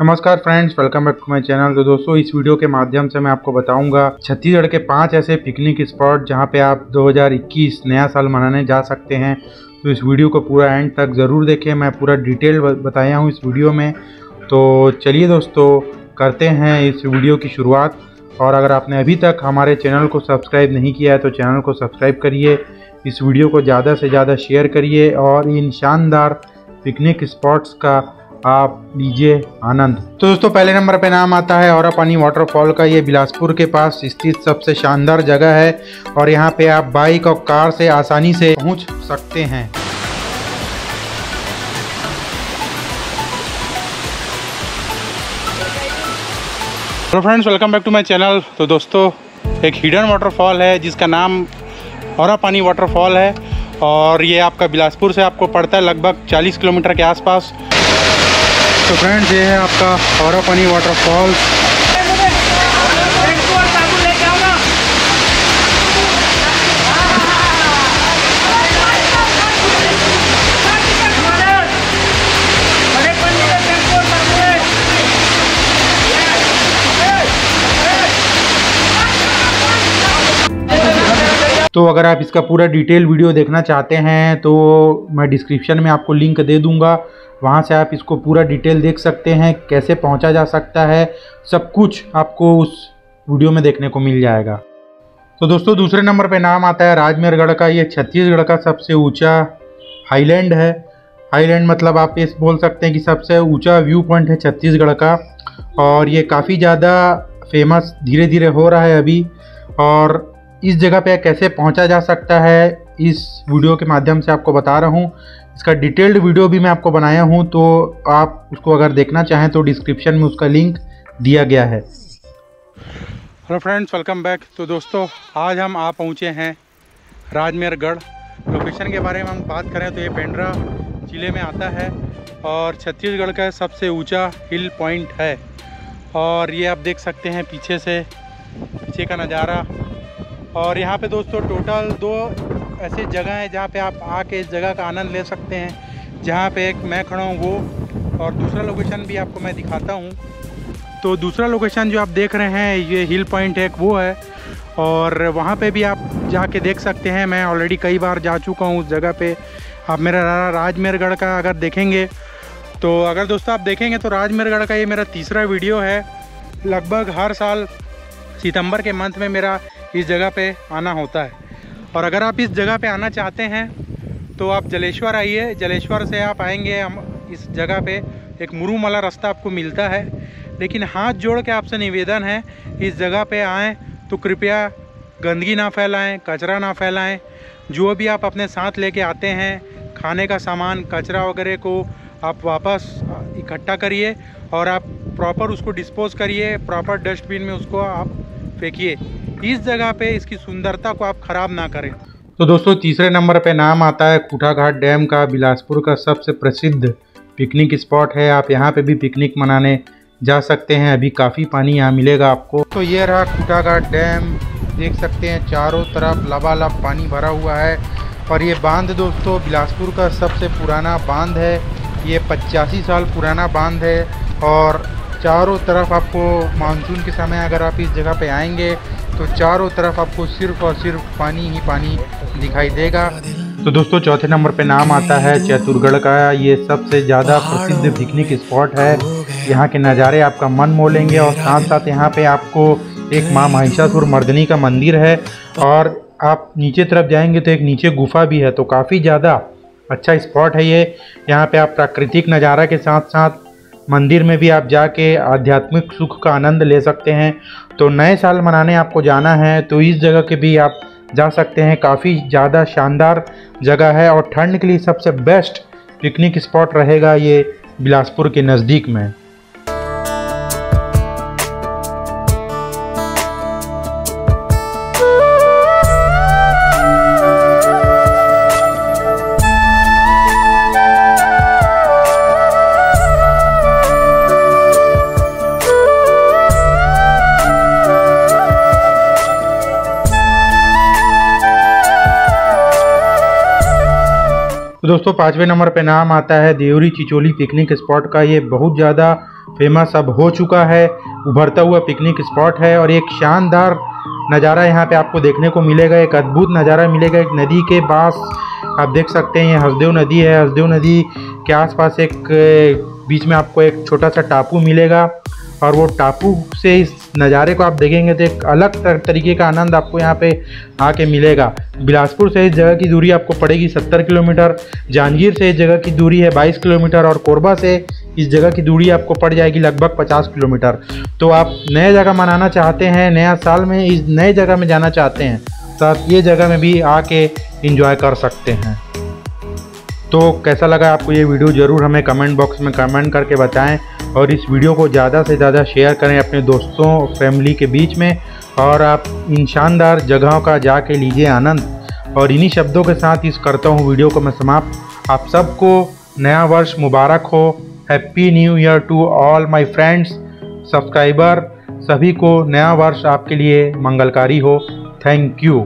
नमस्कार friends, welcome back to my channel. तो दोस्तों, इस वीडियो के माध्यम से मैं आपको बताऊंगा छत्तीसगढ़ के 5 ऐसे पिकनिक स्पॉट जहां पे आप 2021 नया साल मनाने जा सकते हैं। तो इस वीडियो को पूरा एंड तक ज़रूर देखें, मैं पूरा डिटेल बताया हूं इस वीडियो में। तो चलिए दोस्तों, करते हैं इस वीडियो की शुरुआत। और अगर आपने अभी तक हमारे चैनल को सब्सक्राइब नहीं किया है तो चैनल को सब्सक्राइब करिए, इस वीडियो को ज़्यादा से ज़्यादा शेयर करिए और इन शानदार पिकनिक स्पॉट्स का आप लीजिए आनंद। तो दोस्तों, पहले नंबर पे नाम आता है औरा पानी वाटरफॉल का। ये बिलासपुर के पास स्थित सबसे शानदार जगह है और यहाँ पे आप बाइक और कार से आसानी से पहुँच सकते हैं। Hello friends, welcome back to my channel. तो दोस्तों, एक हिडन वाटरफॉल है जिसका नाम औरा पानी वाटरफॉल है और ये आपका बिलासपुर से आपको पड़ता है लगभग 40 किलोमीटर के आसपास। तो फ्रेंड्स, ये है आपका औरा पानी वाटरफॉल। तो अगर आप इसका पूरा डिटेल वीडियो देखना चाहते हैं तो मैं डिस्क्रिप्शन में आपको लिंक दे दूंगा, वहां से आप इसको पूरा डिटेल देख सकते हैं, कैसे पहुंचा जा सकता है, सब कुछ आपको उस वीडियो में देखने को मिल जाएगा। तो दोस्तों, दूसरे नंबर पे नाम आता है राजमेरगढ़ का। ये छत्तीसगढ़ का सबसे ऊंचा हाईलैंड है। हाईलैंड मतलब आप इस बोल सकते हैं कि सबसे ऊंचा व्यू पॉइंट है छत्तीसगढ़ का और ये काफ़ी ज़्यादा फेमस धीरे धीरे हो रहा है अभी। और इस जगह पे कैसे पहुंचा जा सकता है इस वीडियो के माध्यम से आपको बता रहा हूं। इसका डिटेल्ड वीडियो भी मैं आपको बनाया हूं, तो आप उसको अगर देखना चाहें तो डिस्क्रिप्शन में उसका लिंक दिया गया है। Hello friends, welcome back. तो दोस्तों, आज हम आ पहुंचे हैं राजमेरगढ़। लोकेशन के बारे में हम बात करें तो ये पेंड्रा ज़िले में आता है और छत्तीसगढ़ का सबसे ऊँचा हिल पॉइंट है। और ये आप देख सकते हैं पीछे से, पीछे का नज़ारा। और यहाँ पे दोस्तों टोटल 2 ऐसे जगह हैं जहाँ पे आप आके इस जगह का आनंद ले सकते हैं, जहाँ पे एक मैं खड़ा हूँ वो, और दूसरा लोकेशन भी आपको मैं दिखाता हूँ। तो दूसरा लोकेशन जो आप देख रहे हैं ये हिल पॉइंट एक वो है और वहाँ पे भी आप जाके देख सकते हैं। मैं ऑलरेडी कई बार जा चुका हूँ उस जगह पर। आप मेरा राजमेरगढ़ का अगर देखेंगे तो, अगर दोस्तों आप देखेंगे तो राजमेरगढ़ का ये मेरा तीसरा वीडियो है। लगभग हर साल सितंबर के मंथ में मेरा इस जगह पे आना होता है। और अगर आप इस जगह पे आना चाहते हैं तो आप जलेश्वर आइए। जलेश्वर से आप आएंगे, हम इस जगह पे एक मुरुमला रास्ता आपको मिलता है। लेकिन हाथ जोड़ के आपसे निवेदन है, इस जगह पे आएँ तो कृपया गंदगी ना फैलाएं, कचरा ना फैलाएं। जो भी आप अपने साथ लेके आते हैं खाने का सामान, कचरा वगैरह को आप वापस इकट्ठा करिए और आप प्रॉपर उसको डिस्पोज करिए, प्रॉपर डस्टबिन में उसको आप फेंकिए। इस जगह पे इसकी सुंदरता को आप ख़राब ना करें। तो दोस्तों, तीसरे नंबर पे नाम आता है खुटाघाट डैम का। बिलासपुर का सबसे प्रसिद्ध पिकनिक स्पॉट है। आप यहाँ पे भी पिकनिक मनाने जा सकते हैं, अभी काफ़ी पानी यहाँ मिलेगा आपको। तो ये रहा खुटाघाट डैम, देख सकते हैं चारों तरफ लबालब पानी भरा हुआ है। और ये बांध दोस्तों बिलासपुर का सबसे पुराना बांध है। ये 85 साल पुराना बांध है और चारों तरफ आपको मानसून के समय अगर आप इस जगह पे आएंगे तो चारों तरफ आपको सिर्फ और सिर्फ पानी ही पानी दिखाई देगा। तो दोस्तों, चौथे नंबर पे नाम आता है चैतुरगढ़ का। ये सबसे ज़्यादा प्रसिद्ध पिकनिक स्पॉट है। यहाँ के नज़ारे आपका मन मोह लेंगे और साथ साथ यहाँ पे आपको एक माँ महिषासुर मर्दनी का मंदिर है और आप नीचे तरफ जाएंगे तो एक नीचे गुफा भी है। तो काफ़ी ज़्यादा अच्छा स्पॉट है ये। यहाँ पर आप प्राकृतिक नज़ारा के साथ साथ मंदिर में भी आप जाके आध्यात्मिक सुख का आनंद ले सकते हैं। तो नए साल मनाने आपको जाना है तो इस जगह के भी आप जा सकते हैं। काफ़ी ज़्यादा शानदार जगह है और ठंड के लिए सबसे बेस्ट पिकनिक स्पॉट रहेगा ये बिलासपुर के नज़दीक में। दोस्तों, 5वें नंबर पे नाम आता है देवरी चिचोली पिकनिक स्पॉट का। ये बहुत ज़्यादा फेमस अब हो चुका है, उभरता हुआ पिकनिक स्पॉट है और एक शानदार नज़ारा यहाँ पे आपको देखने को मिलेगा, एक अद्भुत नज़ारा मिलेगा। एक नदी के पास आप देख सकते हैं, ये हंसदेव नदी है। हंसदेव नदी के आसपास एक बीच में आपको एक छोटा सा टापू मिलेगा और वो टापू से इस नज़ारे को आप देखेंगे तो एक अलग तरीके का आनंद आपको यहाँ पे आके मिलेगा। बिलासपुर से इस जगह की दूरी आपको पड़ेगी 70 किलोमीटर, जांजगीर से इस जगह की दूरी है 22 किलोमीटर और कोरबा से इस जगह की दूरी आपको पड़ जाएगी लगभग 50 किलोमीटर। तो आप नया जगह मनाना चाहते हैं, नया साल में इस नए जगह में जाना चाहते हैं तो आप ये जगह में भी आके इंजॉय कर सकते हैं। तो कैसा लगा आपको ये वीडियो, ज़रूर हमें कमेंट बॉक्स में कमेंट करके बताएं और इस वीडियो को ज़्यादा से ज़्यादा शेयर करें अपने दोस्तों फैमिली के बीच में और आप इन शानदार जगहों का जाके लीजिए आनंद। और इन्हीं शब्दों के साथ इस करता हूँ वीडियो को मैं समाप्त। आप सबको नया वर्ष मुबारक हो, happy new year to all my friends subscriber. सभी को नया वर्ष आपके लिए मंगलकारी हो। Thank you.